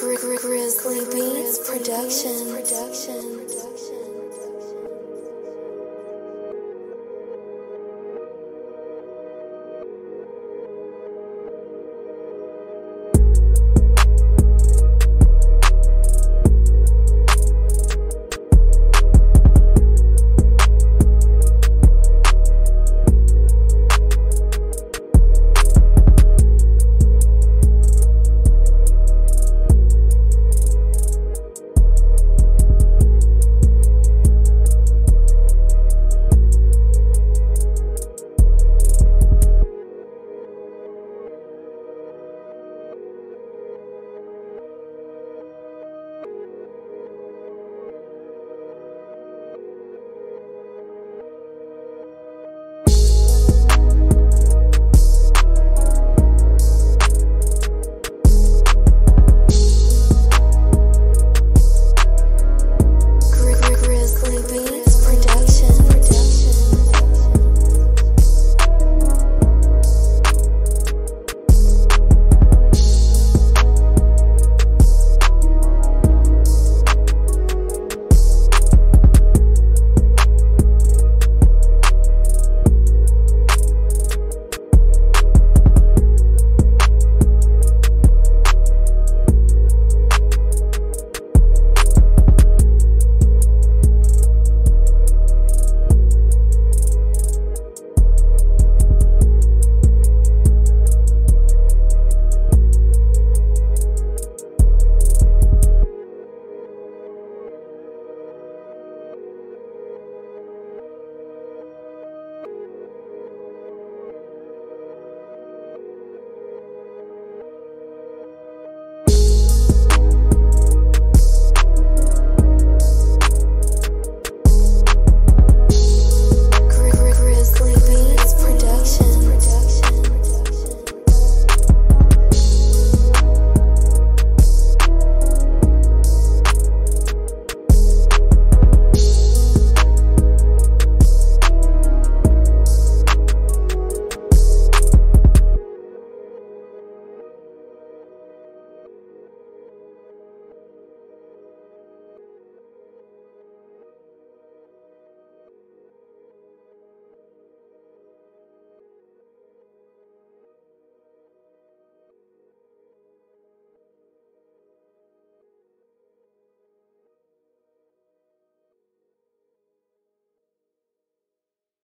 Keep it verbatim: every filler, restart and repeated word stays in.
Grizzly Beatz Productions.